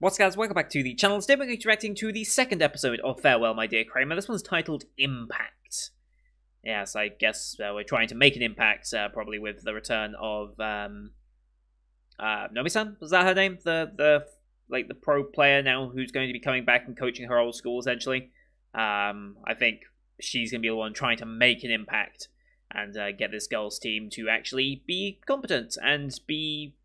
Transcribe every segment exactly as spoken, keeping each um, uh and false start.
What's guys, welcome back to the channel. Today we're going to be reacting to the second episode of Farewell My Dear Cramer. This one's titled Impact. Yes, I guess uh, we're trying to make an impact, uh, probably with the return of um, uh, Nobisign. Was that her name? The the like the pro player now who's going to be coming back and coaching her old school essentially. Um, I think she's going to be the one trying to make an impact and uh, get this girls' team to actually be competent and be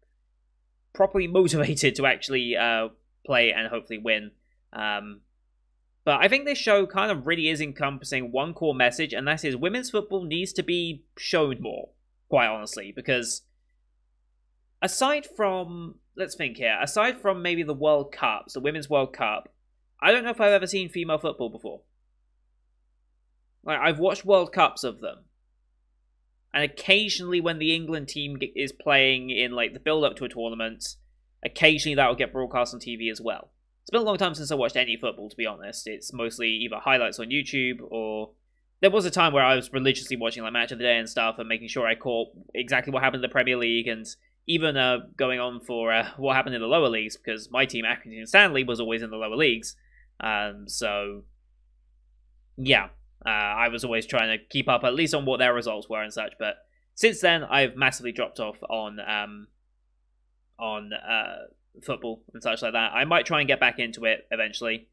properly motivated to actually Uh, play and hopefully win. Um, but I think this show kind of really is encompassing one core message, and that is women's football needs to be shown more, quite honestly, because aside from, let's think here, aside from maybe the World Cups, the Women's World Cup, I don't know if I've ever seen female football before. Like, I've watched World Cups of them, and occasionally when the England team is playing in like the build-up to a tournament, occasionally that will get broadcast on T V as well. It's been a long time since I watched any football, to be honest. It's mostly either highlights on YouTube, or there was a time where I was religiously watching like Match of the Day and stuff and making sure I caught exactly what happened in the Premier League, and even uh, going on for uh, what happened in the lower leagues, because my team, Accrington Stanley, was always in the lower leagues. Um, so, yeah, uh, I was always trying to keep up at least on what their results were and such, but since then I've massively dropped off on Um, on uh, football and such like that. I might try and get back into it eventually.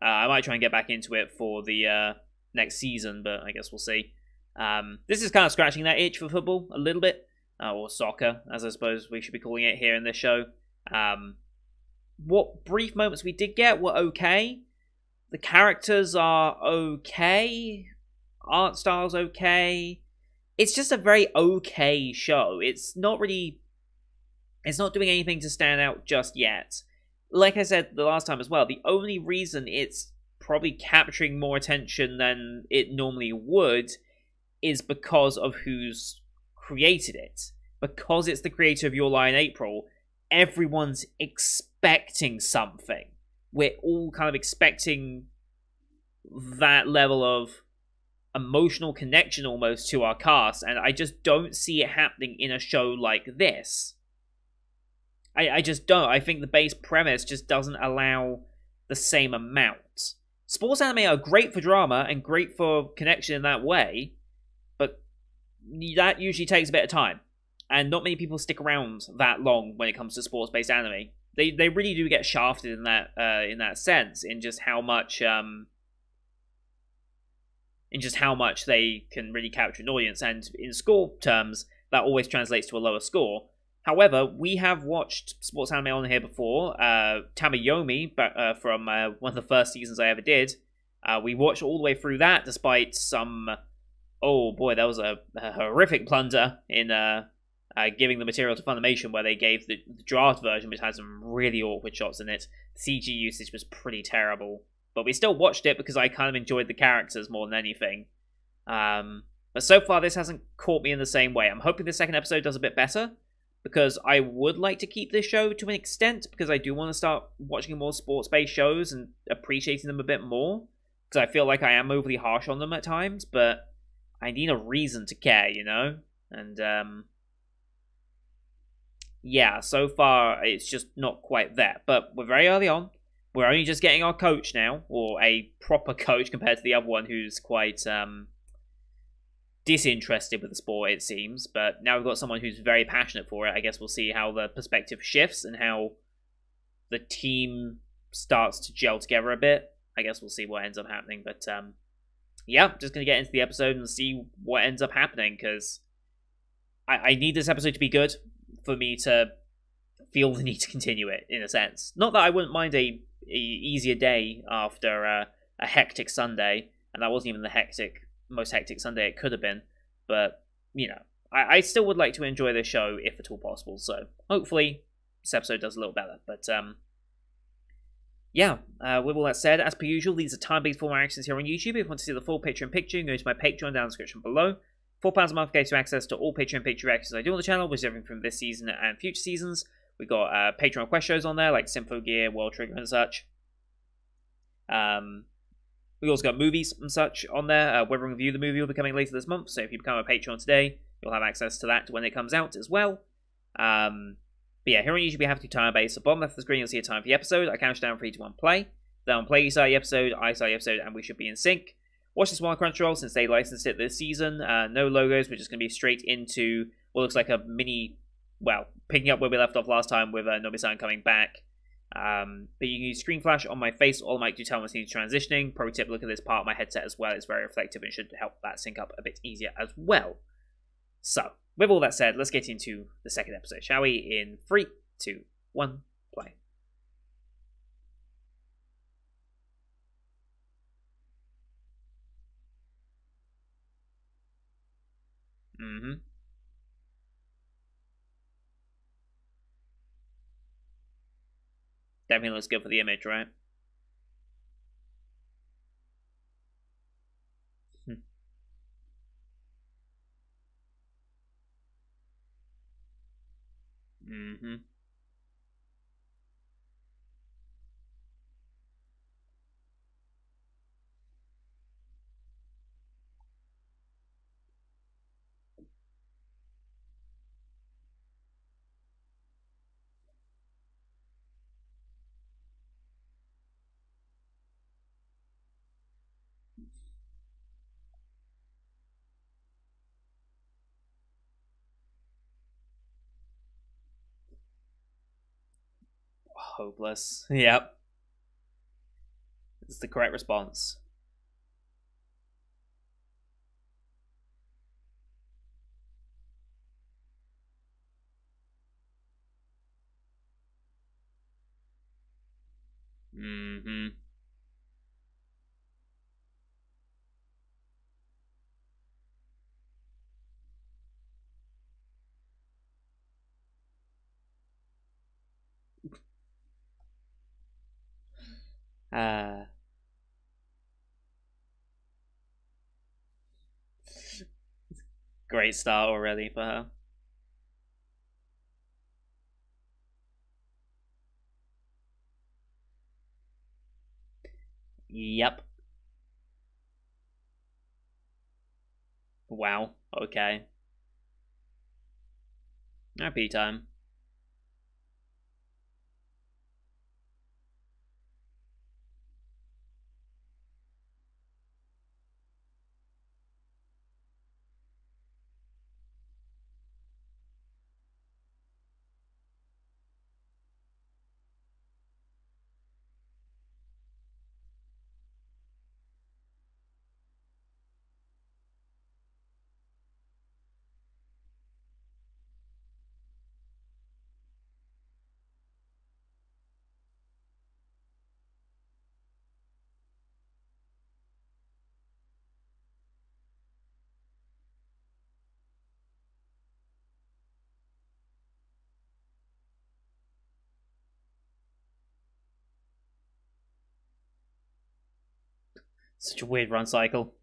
Uh, I might try and get back into it for the uh, next season, but I guess we'll see. Um, this is kind of scratching that itch for football a little bit, uh, or soccer, as I suppose we should be calling it here in this show. Um, what brief moments we did get were okay. The characters are okay. Art style's okay. It's just a very okay show. It's not really... It's not doing anything to stand out just yet. Like I said the last time as well, the only reason it's probably capturing more attention than it normally would is because of who's created it. Because it's the creator of Your Lie in April, everyone's expecting something. We're all kind of expecting that level of emotional connection almost to our cast, and I just don't see it happening in a show like this. I, I just don't. I think the base premise just doesn't allow the same amount. Sports anime are great for drama and great for connection in that way, but that usually takes a bit of time, and not many people stick around that long when it comes to sports-based anime. They they really do get shafted in that uh, in that sense, in just how much um, in just how much they can really capture an audience, and in score terms, that always translates to a lower score. However, we have watched sports anime on here before. Uh, Tamayomi, but, uh, from uh, one of the first seasons I ever did. Uh, we watched all the way through that, despite some... Oh boy, there was a, a horrific blunder in uh, uh, giving the material to Funimation, where they gave the, the draft version, which had some really awkward shots in it. C G usage was pretty terrible. But we still watched it because I kind of enjoyed the characters more than anything. Um, but so far, this hasn't caught me in the same way. I'm hoping the second episode does a bit better, because I would like to keep this show to an extent, because I do want to start watching more sports-based shows and appreciating them a bit more, because I feel like I am overly harsh on them at times, but I need a reason to care, you know? And, um... yeah, so far, it's just not quite there. But we're very early on. We're only just getting our coach now, or a proper coach compared to the other one who's quite, um... disinterested with the sport, it seems, but now we've got someone who's very passionate for it. I guess we'll see how the perspective shifts and how the team starts to gel together a bit. I guess we'll see what ends up happening, but um, yeah, just going to get into the episode and see what ends up happening, because I, I need this episode to be good for me to feel the need to continue it, in a sense. Not that I wouldn't mind a, a easier day after uh, a hectic Sunday, and that wasn't even the hectic most hectic Sunday it could have been, but you know, I, I still would like to enjoy the show if at all possible, so hopefully this episode does a little better. But um yeah, uh, with all that said, as per usual, these are time-based format actions here on YouTube. If you want to see the full Patreon picture, go to my Patreon down in the description below. four pounds a month gets you access to all Patreon picture reactions I do on the channel, which is everything from this season and future seasons. We've got uh, Patreon request shows on there, like Symphogear, World Trigger and such. Um, We've also got movies and such on there. Uh, Weathering Review, the movie, will be coming later this month, so if you become a Patreon today, you'll have access to that when it comes out as well. Um, But yeah, here on YouTube we have to time base. At the bottom left of the screen you'll see a time for the episode. I count down three to one play. Then on play you start the episode, I start the episode, and we should be in sync. Watch this one on Crunchyroll since they licensed it this season. Uh, no logos, we're just going to be straight into what looks like a mini, well, picking up where we left off last time with uh, Nobisign coming back. Um, but you can use screen flash on my face, all I might do tell my scenes transitioning. Pro tip, look at this part of my headset as well, it's very reflective and should help that sync up a bit easier as well. So, with all that said, let's get into the second episode, shall we? In three, two, one, play. Mm-hmm. Definitely looks good for the image, right? Hmm. Mm-hmm. Hopeless. Yep. It's the correct response. Mm-hmm. Uh, great start already for her. Yep. Wow. Okay. Happy time. Such a weird run cycle.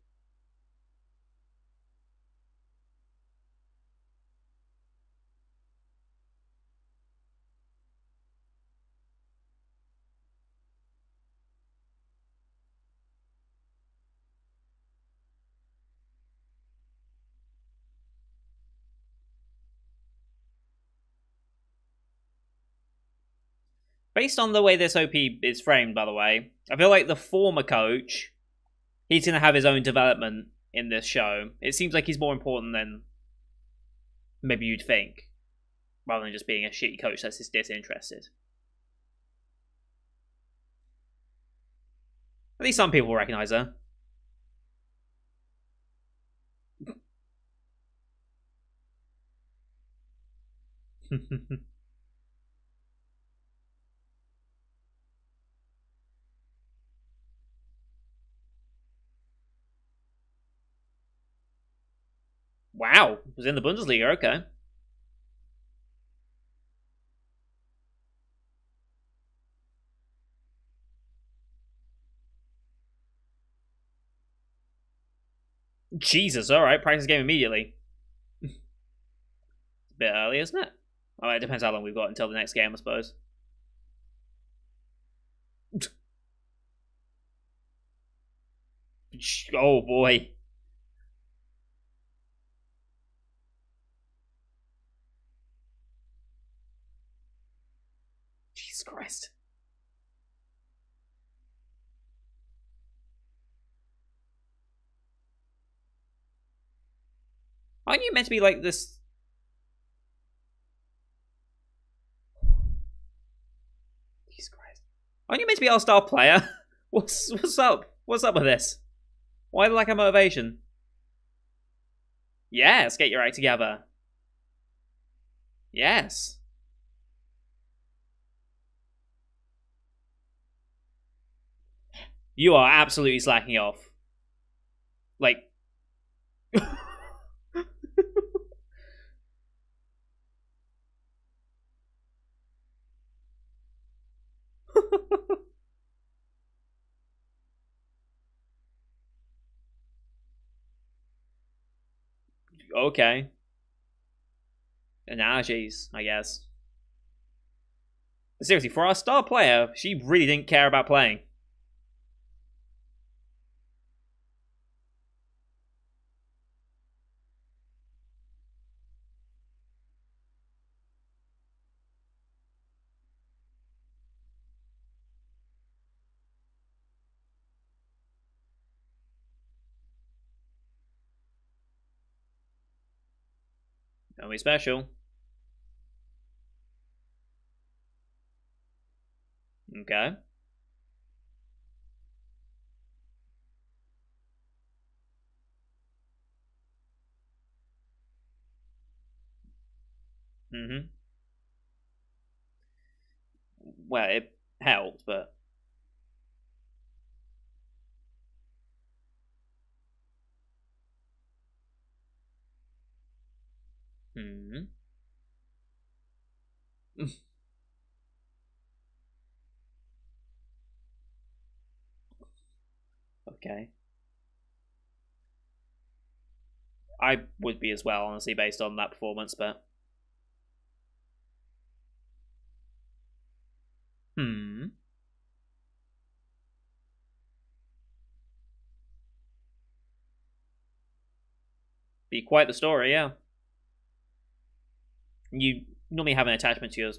Based on the way this O P is framed, by the way, I feel like the former coach, he's going to have his own development in this show. It seems like he's more important than maybe you'd think, rather than just being a shitty coach that's just disinterested. At least some people will recognize her. Wow, it was in the Bundesliga, okay. Jesus, alright, practice game immediately. It's a bit early, isn't it? Well, it depends how long we've got until the next game, I suppose. Oh boy. Aren't you meant to be like this? Jesus Christ. Aren't you meant to be all-star player? What's, what's up? What's up with this? Why the lack of motivation? Yes, get your act together. Yes. You are absolutely slacking off. Like... Okay. Analogies, I guess. But seriously, for our star player, she really didn't care about playing. Only special. Okay. Mm-hmm. Well, it helped, but... Hmm. Okay. I would be as well, honestly, based on that performance, but... Hmm. Be quite the story, yeah. You normally have an attachment to your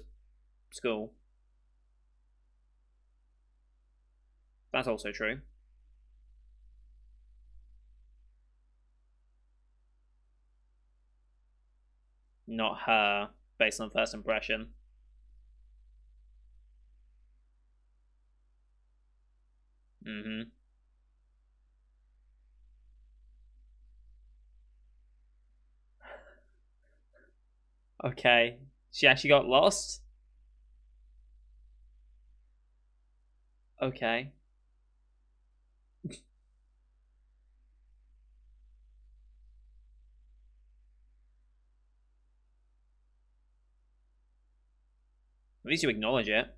school. That's also true. Not her, based on first impression. Mm-hmm. Okay, she actually got lost? Okay. At least you acknowledge it.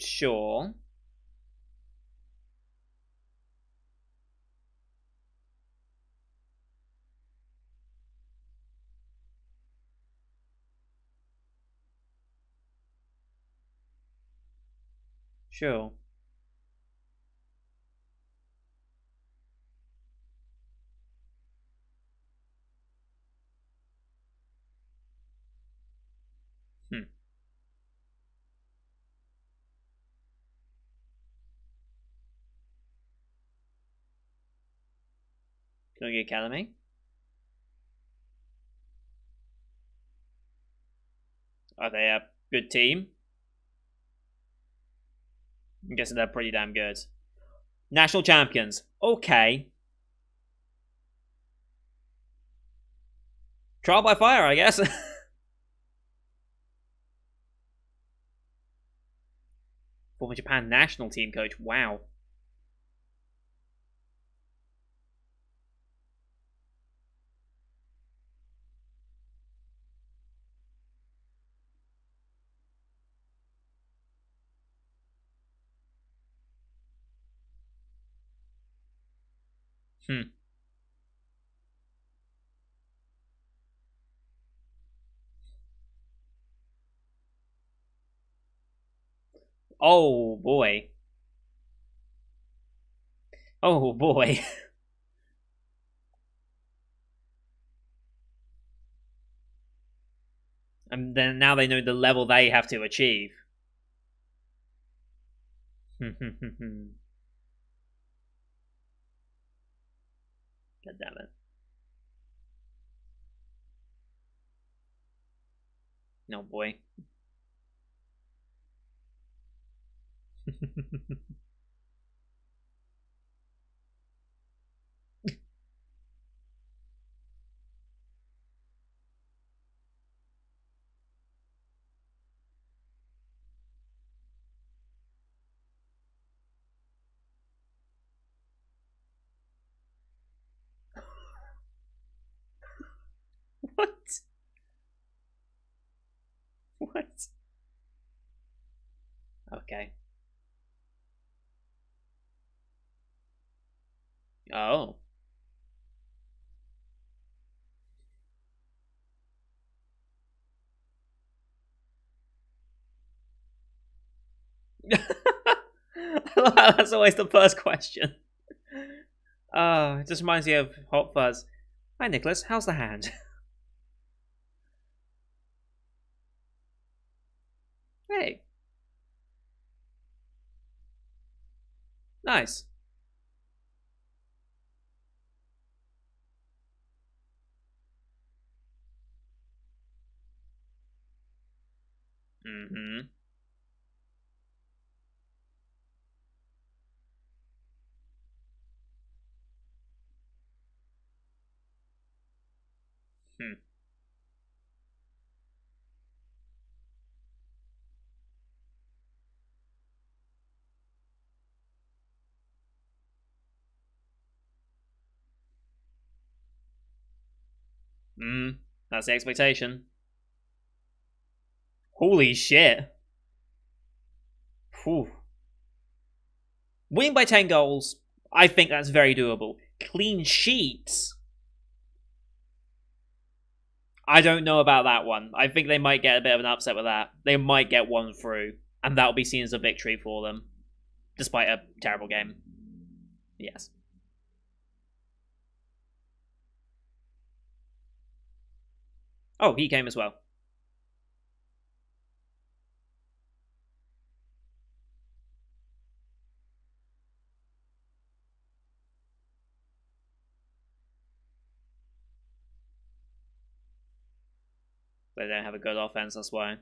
Sure. Sure. Tokyo Academy. Are they a good team? I'm guessing they're pretty damn good. National champions. Okay. Trial by fire, I guess. Former Japan national team coach. Wow. Hmm. Oh boy. Oh boy. and then now they know the level they have to achieve. God damn it. No boy. What? What? Okay. Oh. That's always the first question. Oh, it just reminds me of Hot Fuzz. Hi, Nicholas. How's the hand? Hey. Nice. Mm-hmm. Hmm. Mm, that's the expectation. Holy shit. Whew. Winning by ten goals, I think that's very doable. Clean sheets? I don't know about that one. I think they might get a bit of an upset with that. They might get one through, and that'll be seen as a victory for them. Despite a terrible game. Yes. Oh, he came as well. They don't have a good offense, that's why.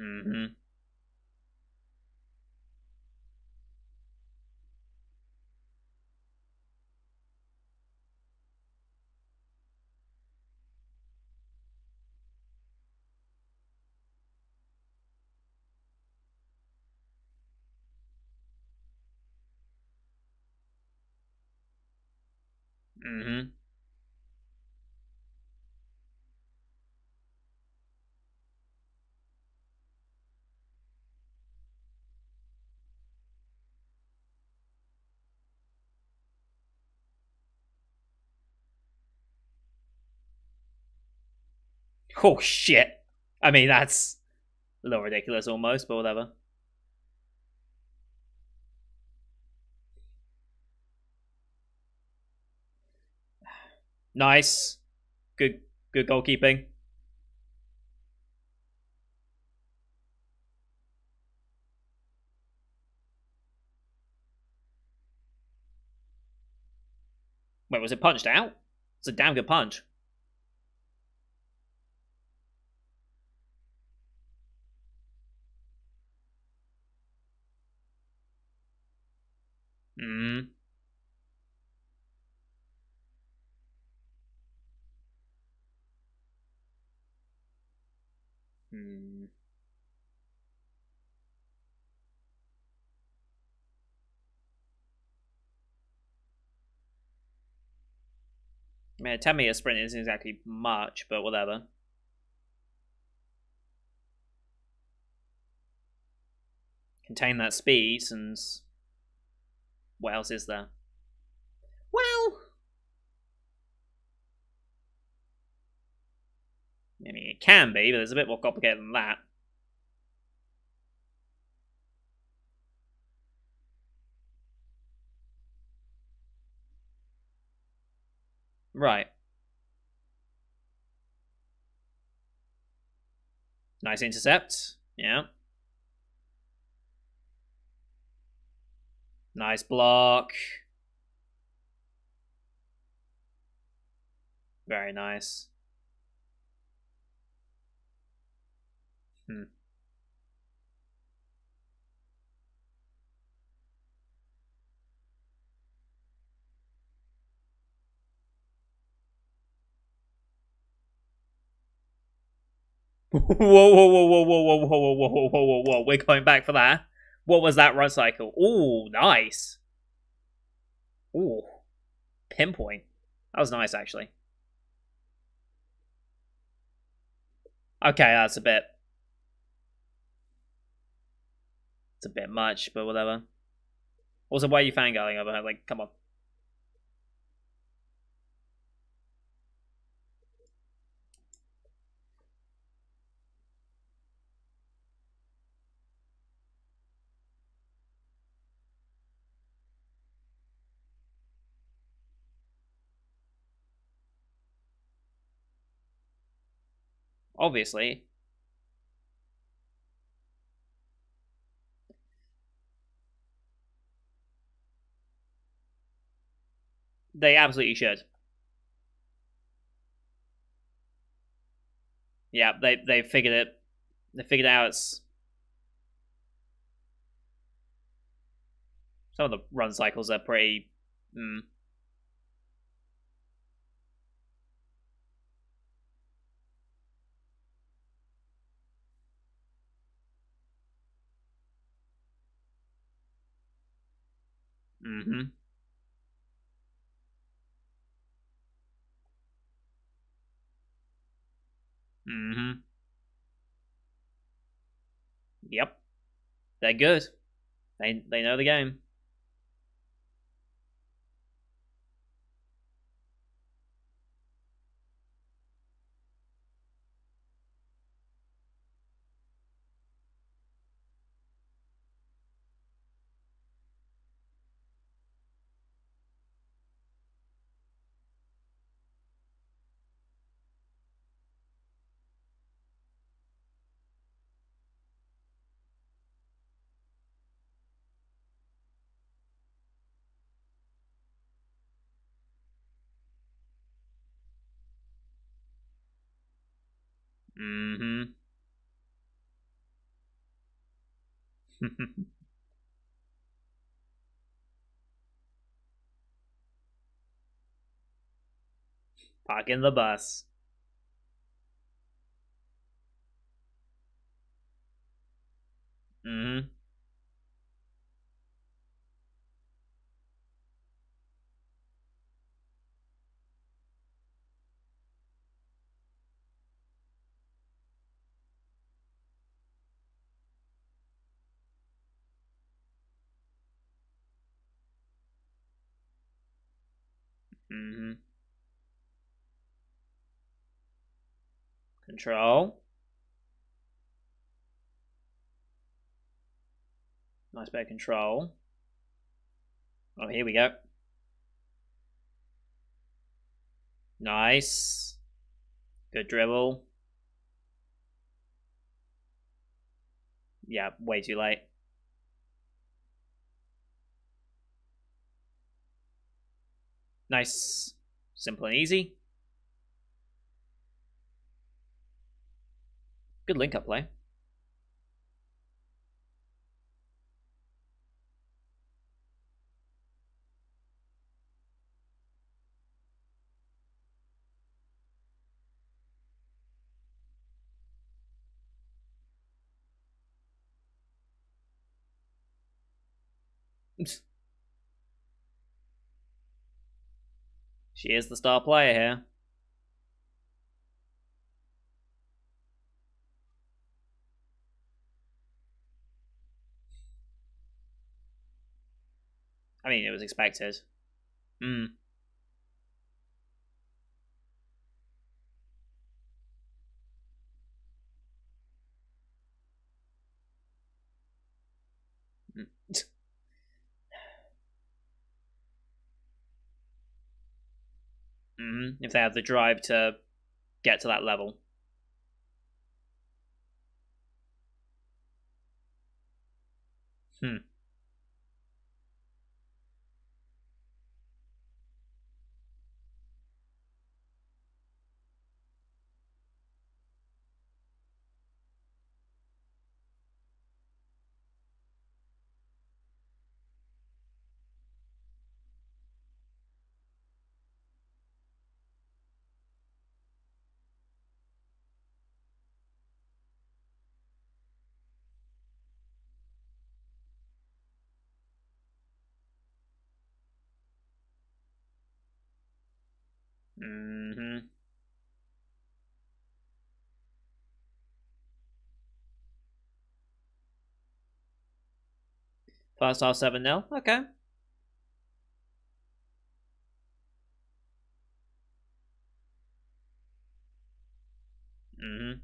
Mm-hmm. Mm-hmm. Oh, shit. I mean, that's a little ridiculous almost, but whatever. Nice. Good good goalkeeping. Wait, was it punched out? It's a damn good punch. Mm-hmm. Hmm. I mean, tell me a sprint isn't exactly much, but whatever. Contain that speed, and what else is there? Well, I mean, it can be, but it's a bit more complicated than that. Right. Nice intercept. Yeah. Nice block. Very nice. Hmm. Whoa, whoa, whoa, whoa, whoa, whoa, whoa, whoa, whoa, whoa, whoa, whoa. We're going back for that. What was that run cycle? Ooh, nice. Ooh. Pinpoint. That was nice, actually. Okay, that's a bit... It's a bit much, but whatever. Also, why are you fangirling over her? Like, come on. Obviously. They absolutely should. Yeah, they they figured it. They figured out it's... Some of the run cycles are pretty... Mm. Mm-hmm. Mm-hmm. Yep. They're good. They they know the game. Mm-hmm. Parking the bus. Mm-hmm. Mm-hmm. Control. Nice bit of control. Oh, here we go. Nice. Good dribble. Yeah, way too late. Nice, simple and easy. Good link-up play. Oops. She is the star player here. I mean, it was expected. Mm. Mm-hmm. them if they have the drive to get to that level. Hmm. Mm-hmm. First half seven nil. Okay. Mm-hmm.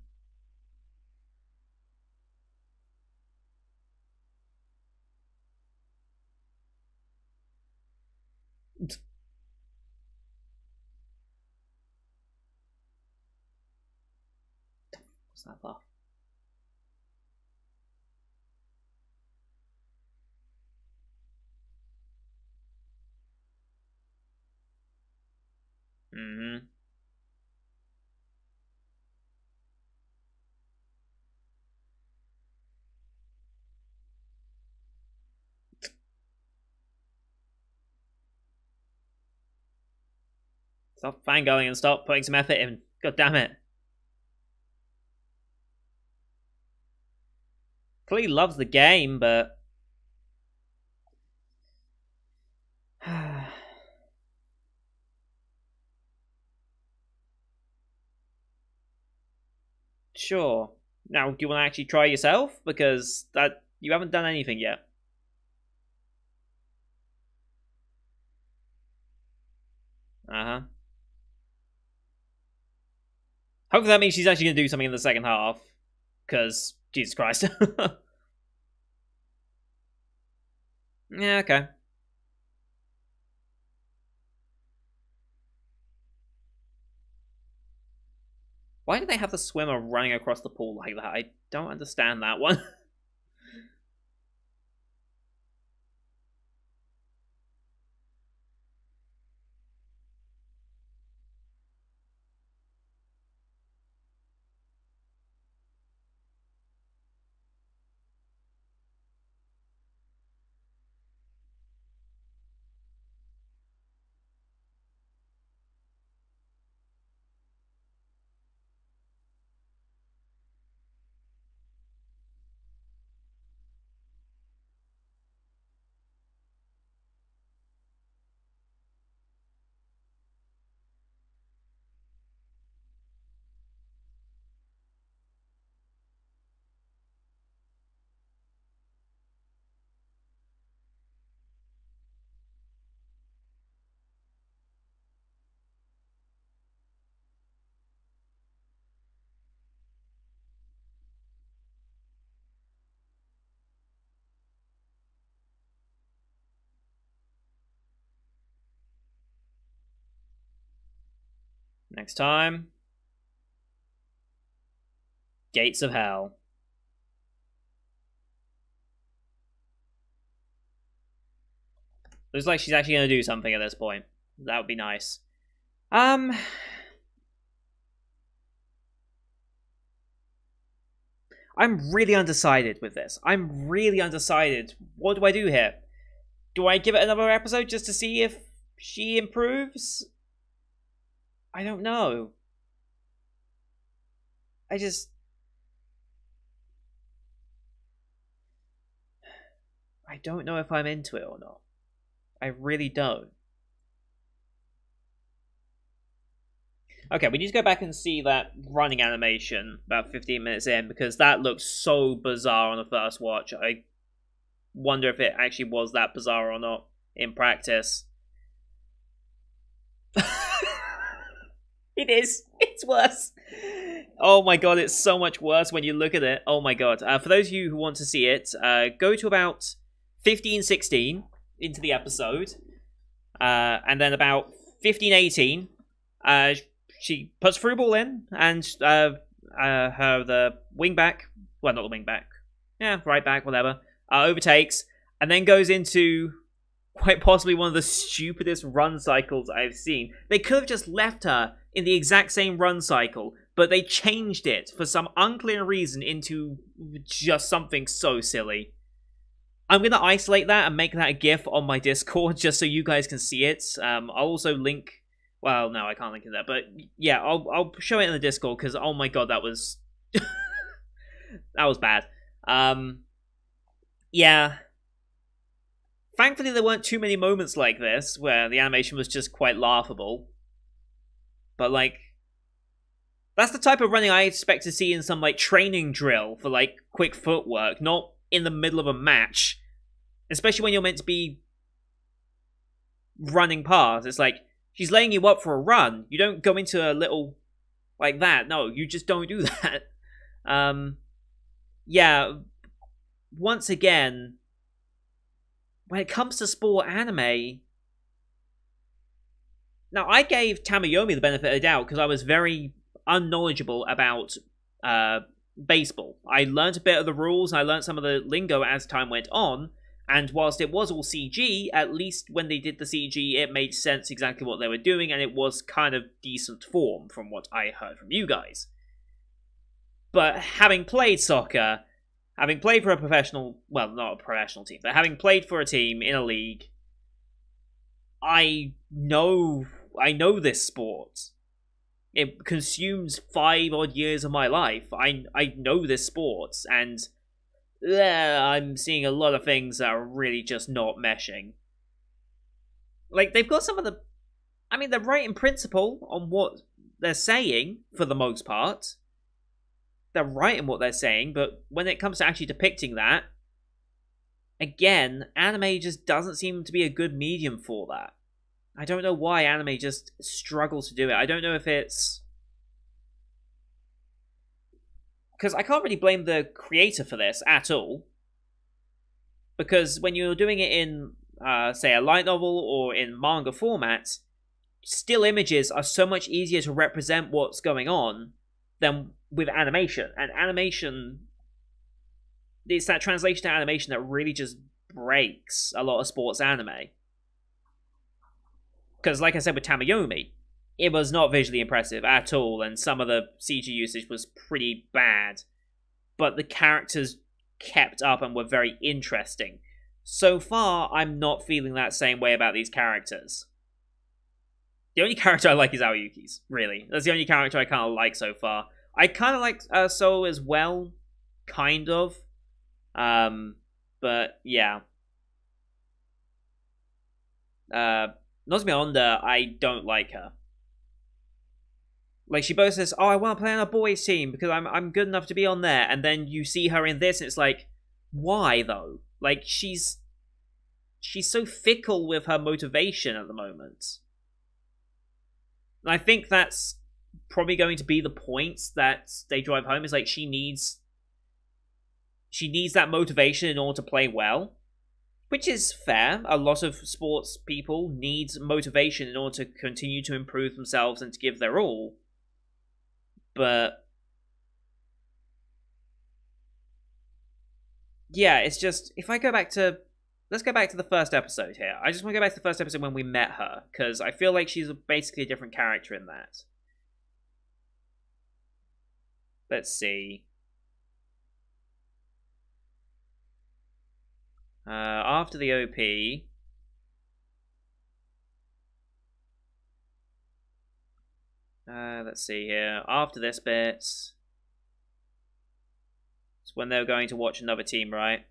That far. Mm-hmm. Stop fangoing and stop putting some effort in. God damn it. He loves the game, but sure. Now, do you want to actually try yourself? Because that you haven't done anything yet. Uh-huh. Hopefully that means she's actually going to do something in the second half. Because, Jesus Christ. Yeah, okay. Why do they have the swimmer running across the pool like that? I don't understand that one. Next time, Gates of Hell. Looks like she's actually going to do something at this point. That would be nice. Um, I'm really undecided with this. I'm really undecided. What do I do here? Do I give it another episode just to see if she improves? I don't know. I just... I don't know if I'm into it or not. I really don't. Okay, we need to go back and see that running animation about fifteen minutes in, because that looks so bizarre on the first watch. I wonder if it actually was that bizarre or not in practice. It is. It's worse. Oh my god, it's so much worse when you look at it. Oh my god. Uh, for those of you who want to see it, uh, go to about fifteen sixteen into the episode. Uh, and then about fifteen eighteen. Uh, she puts through ball in, and uh, uh, her the wing back, well, not the wing back, yeah, right back, whatever, uh, overtakes, and then goes into quite possibly one of the stupidest run cycles I've seen. They could have just left her in the exact same run cycle, but they changed it for some unclear reason into just something so silly. I'm going to isolate that and make that a GIF on my Discord just so you guys can see it. Um, I'll also link... Well, no, I can't link it there, but yeah, I'll, I'll show it in the Discord because, oh my god, that was... that was bad. Um, yeah. Thankfully, there weren't too many moments like this where the animation was just quite laughable. But, like... That's the type of running I expect to see in some, like, training drill for, like, quick footwork, not in the middle of a match. Especially when you're meant to be running past. It's like, she's laying you up for a run. You don't go into a little... like that. No, you just don't do that. Um, yeah. Once again, when it comes to sport anime... Now, I gave Tamayomi the benefit of the doubt because I was very unknowledgeable about... Uh, baseball. I learned a bit of the rules, I learned some of the lingo as time went on, and whilst it was all C G, at least when they did the C G, it made sense exactly what they were doing, and it was kind of decent form from what I heard from you guys. But having played soccer, having played for a professional, well, not a professional team, but having played for a team in a league, I know, I know this sport. It consumes five odd years of my life. I, I know this sport, and uh, I'm seeing a lot of things that are really just not meshing. Like, they've got some of the... I mean, they're right in principle on what they're saying, for the most part. They're right in what they're saying, but when it comes to actually depicting that, again, anime just doesn't seem to be a good medium for that. I don't know why anime just struggles to do it. I don't know if it's... Because I can't really blame the creator for this at all. Because when you're doing it in, uh, say, a light novel or in manga format, still images are so much easier to represent what's going on than with animation. And animation... It's that translation to animation that really just breaks a lot of sports anime. Because, like I said with Tamayomi, it was not visually impressive at all, and some of the C G usage was pretty bad. But the characters kept up and were very interesting. So far, I'm not feeling that same way about these characters. The only character I like is Aoyuki's, really. That's the only character I kind of like so far. I kind of like uh, Solo as well, kind of. Um, but, yeah. Uh... Nozomi Onda, I don't like her. Like, she both says, oh, I want to play on a boys' team because I'm I'm good enough to be on there. And then you see her in this, and it's like, why, though? Like, she's... She's so fickle with her motivation at the moment. And I think that's probably going to be the point that they drive home. Is like, she needs... She needs that motivation in order to play well. Which is fair. A lot of sports people need motivation in order to continue to improve themselves and to give their all. But... Yeah, it's just... If I go back to... Let's go back to the first episode here. I just want to go back to the first episode when we met her. Because I feel like she's basically a different character in that. Let's see... Uh, after the O P... Uh, let's see here. After this bit... It's when they're going to watch another team, right?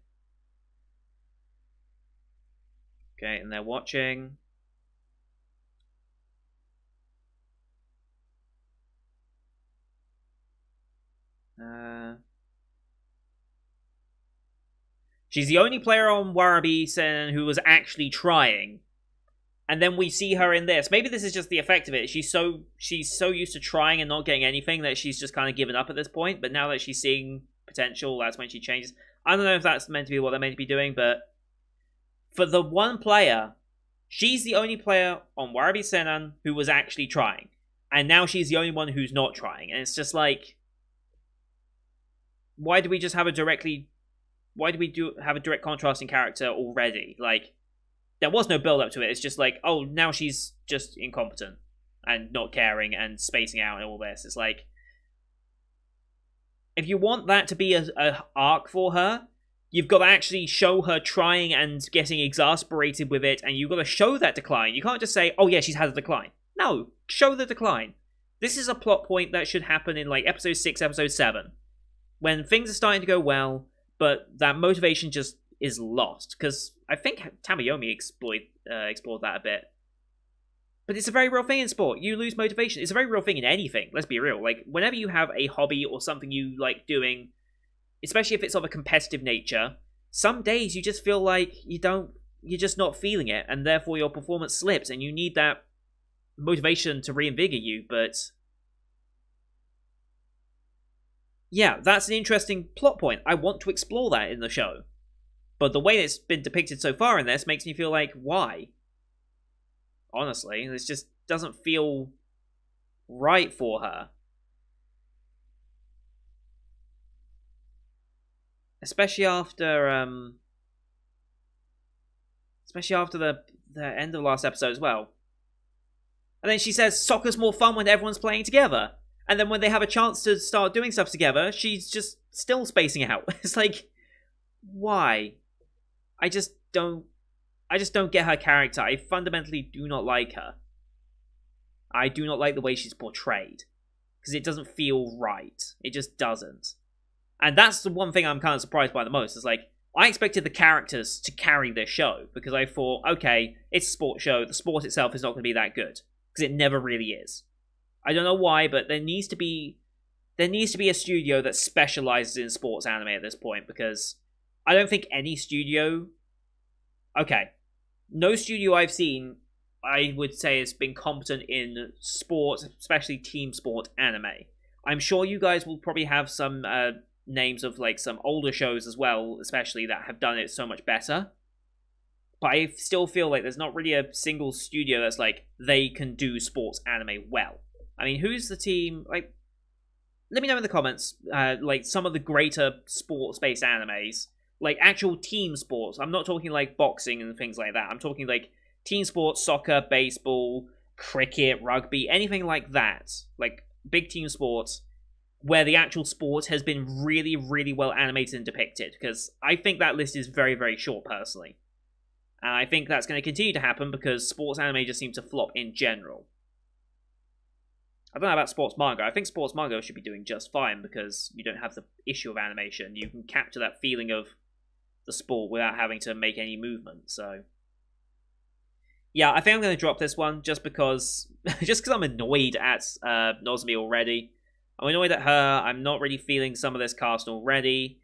Okay, and they're watching... Uh... She's the only player on Warabi Seinan who was actually trying. And then we see her in this. Maybe this is just the effect of it. She's so she's so used to trying and not getting anything that she's just kind of given up at this point. But now that she's seeing potential, that's when she changes. I don't know if that's meant to be what they're meant to be doing, but... For the one player, she's the only player on Warabi Seinan who was actually trying. and now she's the only one who's not trying. And it's just like, why do we just have a directly, why do we do have a direct contrasting character already? Like, there was no build up to it. It's just like, oh, now she's just incompetent and not caring and spacing out and all this. It's like, if you want that to be a, a arc for her, you've got to actually show her trying and getting exasperated with it, and you've got to show that decline. You can't just say, oh yeah, she's had a decline. No, show the decline. This is a plot point that should happen in like episode six, episode seven, when things are starting to go well, but that motivation just is lost. Because I think Tamayomi exploit, uh, explored that a bit. But it's a very real thing in sport. You lose motivation. It's a very real thing in anything. Let's be real. Like, whenever you have a hobby or something you like doing, especially if it's of a competitive nature, some days you just feel like you don't, you're just not feeling it, and therefore your performance slips, and you need that motivation to reinvigorate you. But yeah, that's an interesting plot point. I want to explore that in the show, but the way it's been depicted so far in this makes me feel like, why? Honestly, this just doesn't feel right for her. Especially after, um, especially after the, the end of the last episode as well. And then she says, soccer's more fun when everyone's playing together. And then when they have a chance to start doing stuff together, she's just still spacing out. It's like, why? I just don't, I just don't get her character. I fundamentally do not like her. I do not like the way she's portrayed. Because it doesn't feel right. It just doesn't. And that's the one thing I'm kind of surprised by the most. Is like, I expected the characters to carry this show, because I thought, okay, it's a sport show. The sport itself is not going to be that good, because it never really is. I don't know why, but there needs to be there needs to be a studio that specializes in sports anime at this point, because I don't think any studio, okay, no studio I've seen, I would say, has been competent in sports, especially team sport anime. I'm sure you guys will probably have some uh, names of like some older shows as well, especially, that have done it so much better. But I still feel like there's not really a single studio that's like, they can do sports anime well. I mean, who's the team? Like, let me know in the comments, uh, like, some of the greater sports-based animes. Like, actual team sports. I'm not talking, like, boxing and things like that. I'm talking, like, team sports, soccer, baseball, cricket, rugby, anything like that. Like, big team sports, where the actual sport has been really, really well animated and depicted. Because I think that list is very, very short, personally. And I think that's going to continue to happen, because sports anime just seems to flop in general. I don't know about sports manga. I think sports manga should be doing just fine, because you don't have the issue of animation. You can capture that feeling of the sport without having to make any movement. So yeah, I think I'm going to drop this one, just because just because I'm annoyed at uh, Nozomi already. I'm annoyed at her. I'm not really feeling some of this cast already.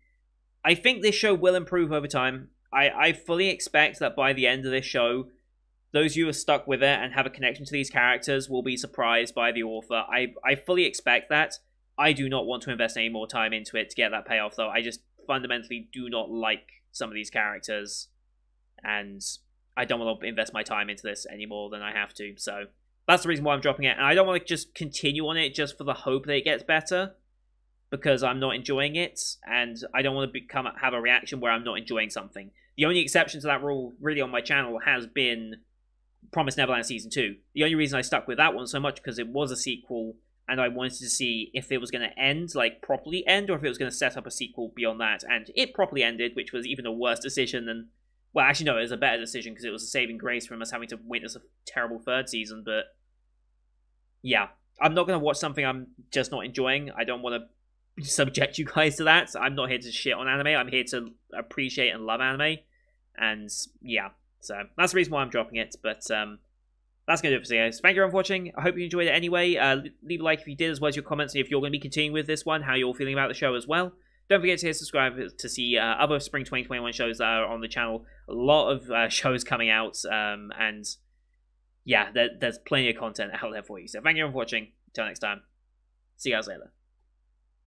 I think this show will improve over time. I, I fully expect that by the end of this show, those who are stuck with it and have a connection to these characters will be surprised by the author. I, I fully expect that. I do not want to invest any more time into it to get that payoff, though. I just fundamentally do not like some of these characters, and I don't want to invest my time into this any more than I have to. So that's the reason why I'm dropping it. And I don't want to just continue on it just for the hope that it gets better, because I'm not enjoying it, and I don't want to become have a reaction where I'm not enjoying something. The only exception to that rule, really, on my channel has been Promised Neverland Season two. The only reason I stuck with that one so much, because it was a sequel, and I wanted to see if it was going to end, like, properly end, or if it was going to set up a sequel beyond that. And it properly ended, which was even a worse decision than... Well, actually, no, it was a better decision, because it was a saving grace from us having to witness a terrible third season, but... yeah. I'm not going to watch something I'm just not enjoying. I don't want to subject you guys to that. I'm not here to shit on anime. I'm here to appreciate and love anime. And, yeah. So that's the reason why I'm dropping it, but um, that's going to do it for today. Thank you everyone for watching. I hope you enjoyed it anyway. Uh, leave a like if you did, as well as your comments, and if you're going to be continuing with this one, how you're all feeling about the show as well. Don't forget to hit subscribe to see uh, other Spring twenty twenty-one shows that are on the channel. A lot of uh, shows coming out, um, and yeah, there, there's plenty of content out there for you. So thank you everyone for watching. Until next time, see you guys later.